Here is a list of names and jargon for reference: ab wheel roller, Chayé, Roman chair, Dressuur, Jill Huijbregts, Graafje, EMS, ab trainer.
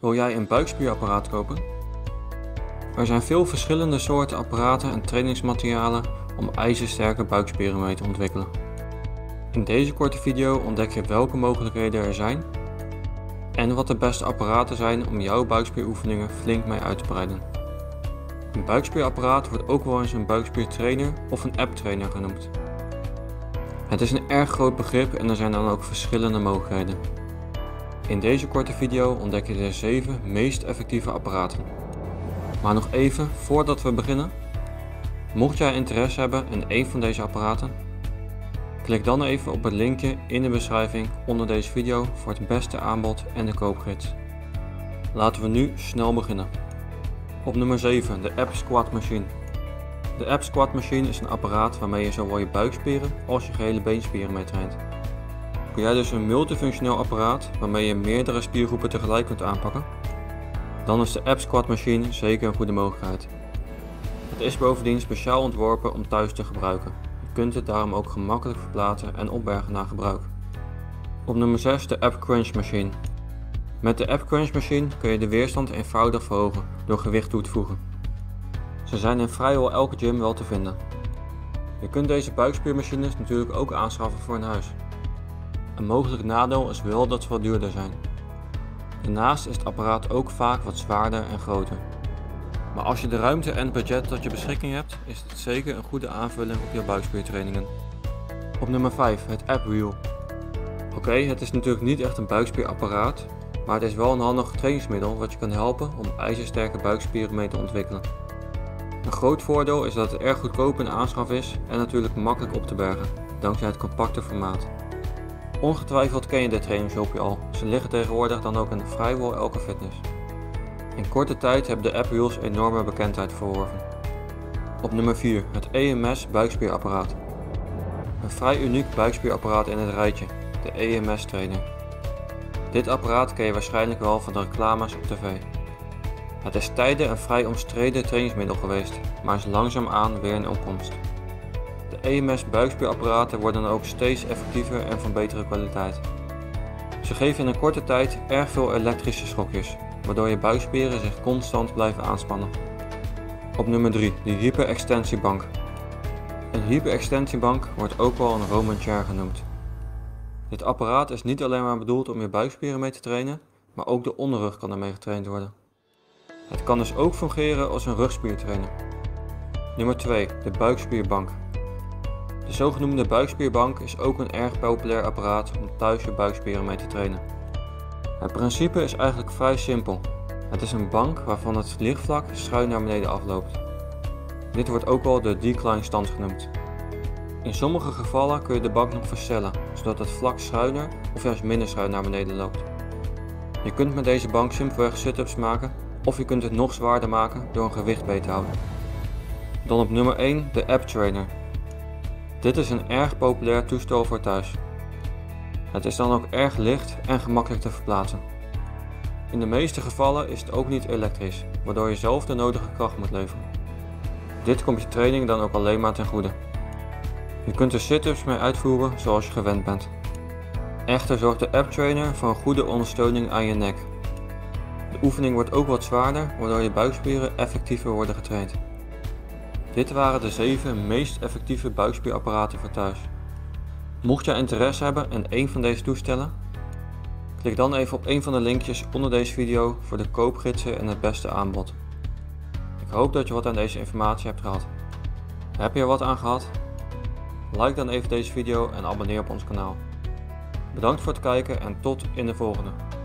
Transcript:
Wil jij een buikspierapparaat kopen? Er zijn veel verschillende soorten apparaten en trainingsmaterialen om ijzersterke buikspieren mee te ontwikkelen. In deze korte video ontdek je welke mogelijkheden er zijn en wat de beste apparaten zijn om jouw buikspieroefeningen flink mee uit te breiden. Een buikspierapparaat wordt ook wel eens een buikspiertrainer of een app-trainer genoemd. Het is een erg groot begrip en er zijn dan ook verschillende mogelijkheden. In deze korte video ontdek je de 7 meest effectieve apparaten. Maar nog even voordat we beginnen, mocht jij interesse hebben in een van deze apparaten, klik dan even op het linkje in de beschrijving onder deze video voor het beste aanbod en de koopgids. Laten we nu snel beginnen. Op nummer 7, de App Squat Machine. De App Squat Machine is een apparaat waarmee je zowel je buikspieren als je gehele beenspieren mee traint. Kun jij dus een multifunctioneel apparaat waarmee je meerdere spiergroepen tegelijk kunt aanpakken? Dan is de App Squat Machine zeker een goede mogelijkheid. Het is bovendien speciaal ontworpen om thuis te gebruiken. Je kunt het daarom ook gemakkelijk verplaatsen en opbergen na gebruik. Op nummer 6, de App Crunch Machine. Met de App Crunch Machine kun je de weerstand eenvoudig verhogen door gewicht toe te voegen. Ze zijn in vrijwel elke gym wel te vinden. Je kunt deze buikspiermachines natuurlijk ook aanschaffen voor in huis. Een mogelijk nadeel is wel dat ze wat duurder zijn. Daarnaast is het apparaat ook vaak wat zwaarder en groter. Maar als je de ruimte en het budget tot je beschikking hebt, is dit zeker een goede aanvulling op je buikspiertrainingen. Op nummer 5, het App Wheel. Oké, het is natuurlijk niet echt een buikspierapparaat, maar het is wel een handig trainingsmiddel wat je kan helpen om ijzersterke buikspieren mee te ontwikkelen. Een groot voordeel is dat het erg goedkoop in aanschaf is en natuurlijk makkelijk op te bergen, dankzij het compacte formaat. Ongetwijfeld ken je dit trainingshulpje al, ze liggen tegenwoordig dan ook in vrijwel elke fitness. In korte tijd hebben de App Wheels enorme bekendheid verworven. Op nummer 4, het EMS buikspierapparaat. Een vrij uniek buikspierapparaat in het rijtje, de EMS trainer. Dit apparaat ken je waarschijnlijk wel van de reclames op tv. Het is tijden een vrij omstreden trainingsmiddel geweest, maar is langzaamaan weer in opkomst. De EMS buikspierapparaten worden ook steeds effectiever en van betere kwaliteit. Ze geven in een korte tijd erg veel elektrische schokjes, waardoor je buikspieren zich constant blijven aanspannen. Op nummer 3, de hyperextensiebank. Een hyperextensiebank wordt ook wel een Roman chair genoemd. Dit apparaat is niet alleen maar bedoeld om je buikspieren mee te trainen, maar ook de onderrug kan ermee getraind worden. Het kan dus ook fungeren als een rugspiertrainer. Nummer 2, de buikspierbank. De zogenoemde buikspierbank is ook een erg populair apparaat om thuis je buikspieren mee te trainen. Het principe is eigenlijk vrij simpel. Het is een bank waarvan het lichtvlak schuin naar beneden afloopt. Dit wordt ook wel de decline stand genoemd. In sommige gevallen kun je de bank nog verstellen, zodat het vlak schuiner of juist minder schuin naar beneden loopt. Je kunt met deze bank simpelweg sit-ups maken, of je kunt het nog zwaarder maken door een gewicht bij te houden. Dan op nummer 1, de App Trainer. Dit is een erg populair toestel voor thuis. Het is dan ook erg licht en gemakkelijk te verplaatsen. In de meeste gevallen is het ook niet elektrisch, waardoor je zelf de nodige kracht moet leveren. Dit komt je training dan ook alleen maar ten goede. Je kunt er sit-ups mee uitvoeren zoals je gewend bent. Echter zorgt de App Trainer voor een goede ondersteuning aan je nek. De oefening wordt ook wat zwaarder, waardoor je buikspieren effectiever worden getraind. Dit waren de 7 meest effectieve buikspierapparaten voor thuis. Mocht jij interesse hebben in een van deze toestellen, klik dan even op een van de linkjes onder deze video voor de koopgidsen en het beste aanbod. Ik hoop dat je wat aan deze informatie hebt gehad. Heb je er wat aan gehad? Like dan even deze video en abonneer op ons kanaal. Bedankt voor het kijken en tot in de volgende.